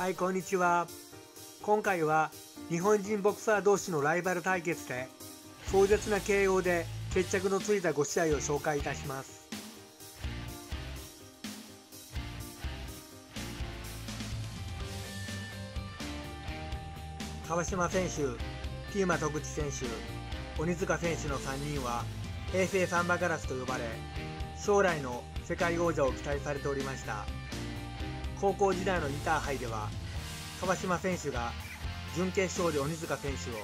はい、こんにちは。今回は日本人ボクサー同士のライバル対決で壮絶な KO で決着のついた5試合を紹介いたします。川島選手、ティーマ戸口選手、鬼塚選手の3人は平成サンバガラスと呼ばれ、将来の世界王者を期待されておりました。高校時代のインターハイでは川島選手が準決勝で鬼塚選手を、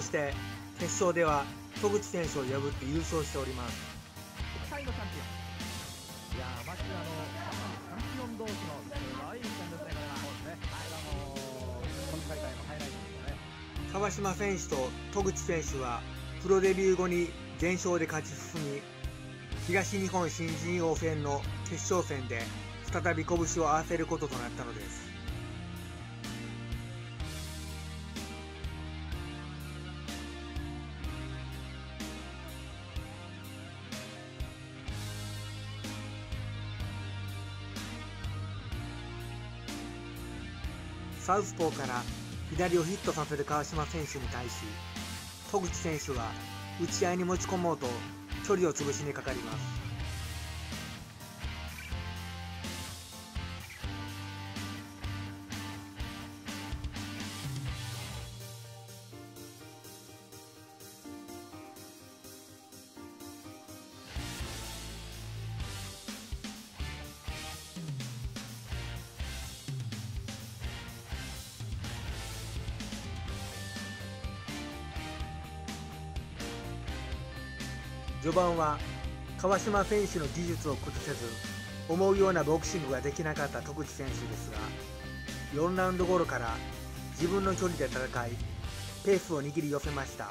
そして決勝では戸口選手を破って優勝しております。国際のチャンピオン、いやまずチャンピオン同士の大一戦ですね。この大会のハイライトですね。川島選手と戸口選手はプロデビュー後に全勝で勝ち進み、東日本新人王戦の決勝戦で再び拳を合わせることとなったのです。サウスポーから左をヒットさせる川島選手に対し、戸口選手は打ち合いに持ち込もうと距離を潰しにかかります。序盤は川島選手の技術を崩せず、思うようなボクシングができなかった戸口選手ですが、4ラウンド頃から自分の距離で戦い、ペースを握り寄せました。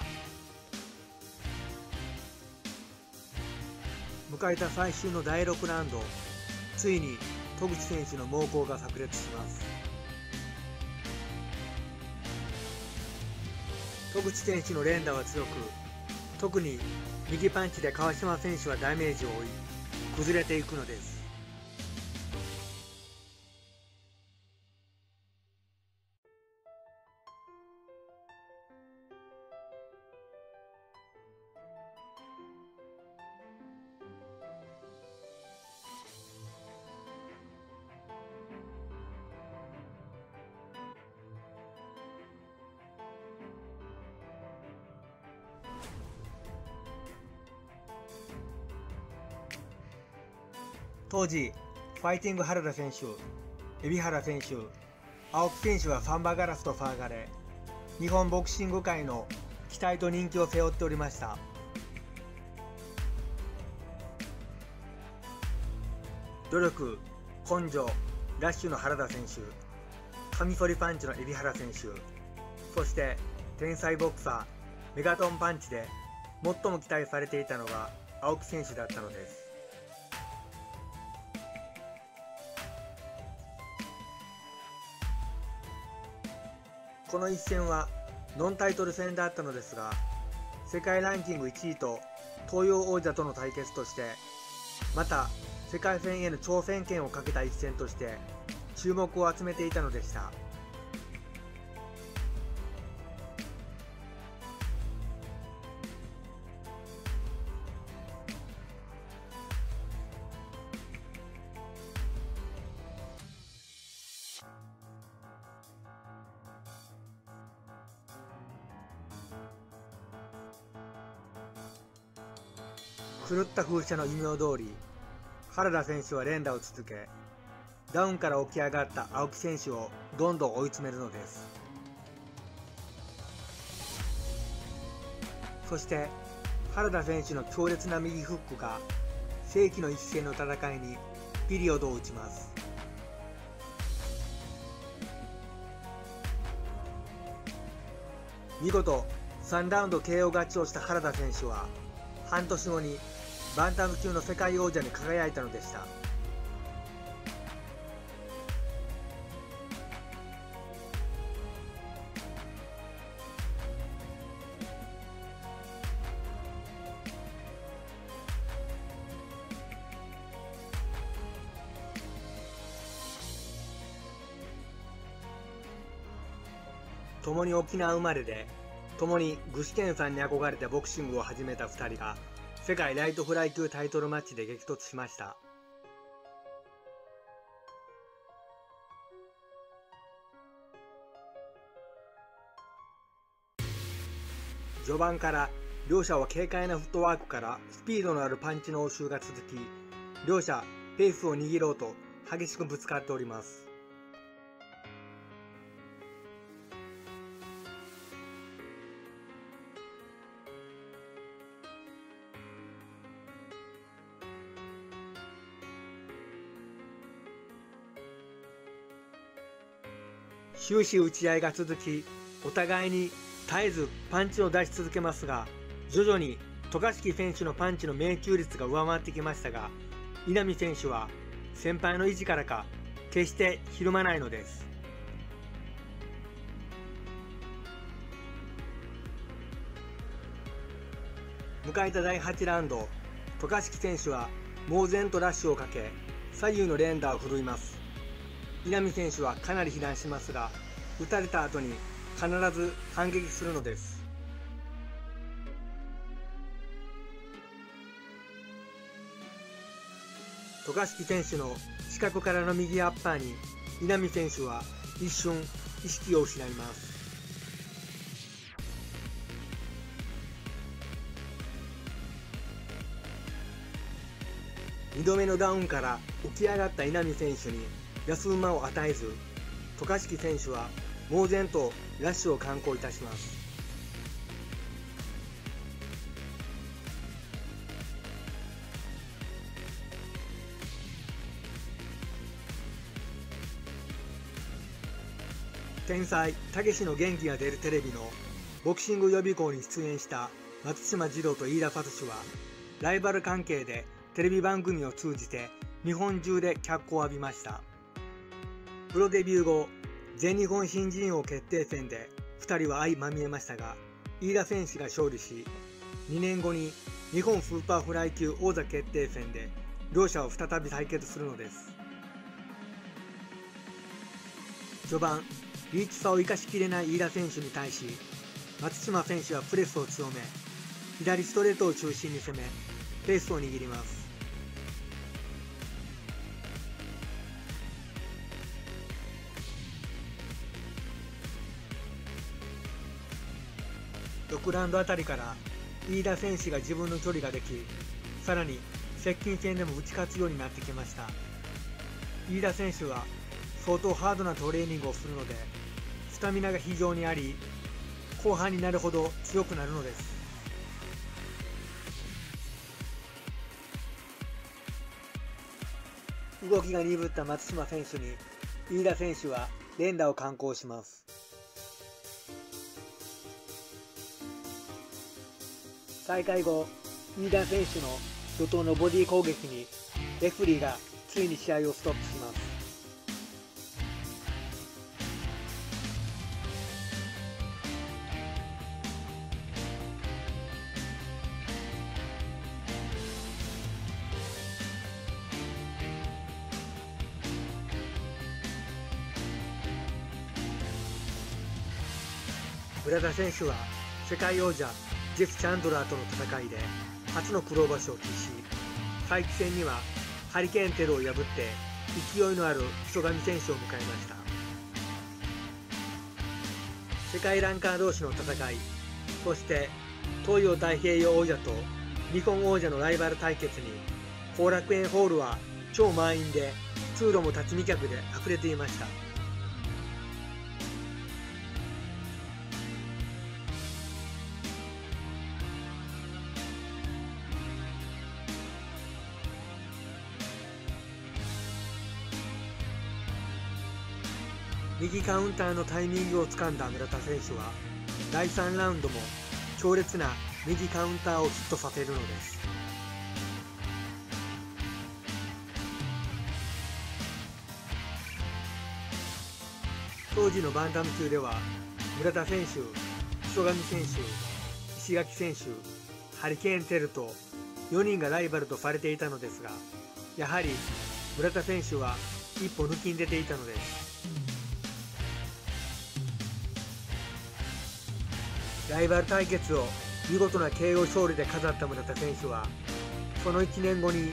迎えた最終の第6ラウンド、ついに戸口選手の猛攻が炸裂します。戸口選手の連打は強く、特に右パンチで川島選手はダメージを負い、崩れていくのです。当時、ファイティング原田選手、海老原選手、青木選手はサンバガラスと騒がれ、日本ボクシング界の期待と人気を背負っておりました。努力、根性、ラッシュの原田選手、カミソリパンチの海老原選手、そして天才ボクサー、メガトンパンチで最も期待されていたのが青木選手だったのです。この一戦はノンタイトル戦だったのですが、世界ランキング1位と東洋王者との対決として、また世界戦への挑戦権をかけた一戦として注目を集めていたのでした。狂った風車の異名通り、原田選手は連打を続け、ダウンから起き上がった青木選手をどんどん追い詰めるのです。そして原田選手の強烈な右フックが世紀の一戦の戦いにピリオドを打ちます。見事3ラウンド KO 勝ちをした原田選手は半年後にバンタム級の世界王者に輝いたのでした。共に沖縄生まれで、共に具志堅さんに憧れてボクシングを始めた2人が、世界ライトフライ級タイトルマッチで激突しました。序盤から両者は軽快なフットワークからスピードのあるパンチの応酬が続き、両者ペースを握ろうと激しくぶつかっております。終始打ち合いが続き、お互いに絶えずパンチを出し続けますが、徐々に渡嘉敷選手のパンチの命中率が上回ってきましたが、稲見選手は先輩の意地からか決してひるまないのです。迎えた第8ラウンド、渡嘉敷選手は猛然とラッシュをかけ、左右の連打を振るいます。稲見選手はかなり被弾しますが、打たれた後に必ず反撃するのです。渡嘉敷選手の死角からの右アッパーに稲見選手は一瞬意識を失います。2度目のダウンから起き上がった稲見選手に安馬を与えず、渡嘉敷選手は猛然とラッシュを敢行いたします。天才たけしの元気が出るテレビのボクシング予備校に出演した松島二郎と飯田勝は、ライバル関係でテレビ番組を通じて日本中で脚光を浴びました。プロデビュー後、全日本新人王決定戦で2人は相まみえましたが、飯田選手が勝利し、2年後に日本スーパーフライ級王座決定戦で両者を再び対決するのです。序盤、リーチ差を生かしきれない飯田選手に対し、松島選手はプレスを強め、左ストレートを中心に攻め、ペースを握ります。6ラウンドあたりから飯田選手が自分の距離ができ、さらに接近戦でも打ち勝つようになってきました。飯田選手は相当ハードなトレーニングをするので、スタミナが非常にあり、後半になるほど強くなるのです。動きが鈍った松島選手に飯田選手は連打を敢行します。再開後、飯田選手の怒涛のボディ攻撃にレフリーがついに試合をストップします。村田選手は世界王者ジェフ・チャンドラーとの戦いで初の黒星を喫し、再起戦にはハリケーンテルを破って勢いのある磯上選手を迎えました。世界ランカー同士の戦い、そして東洋太平洋王者と日本王者のライバル対決に、後楽園ホールは超満員で、通路も立ち見客で溢れていました。右カウンターのタイミングをつかんだ村田選手は、第3ラウンドも強烈な右カウンターをヒットさせるのです。当時のバンタム級では、村田選手、磯上選手、石垣選手、ハリケーンテルと4人がライバルとされていたのですが、やはり村田選手は一歩抜きに出ていたのです。ライバル対決を見事な KO 勝利で飾った村田選手は、その1年後に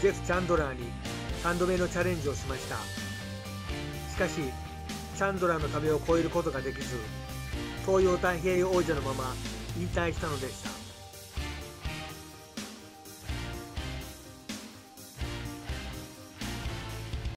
ジェフ・チャンドラーに3度目のチャレンジをしました。しかし、チャンドラーの壁を越えることができず、東洋太平洋王者のまま引退したのでした。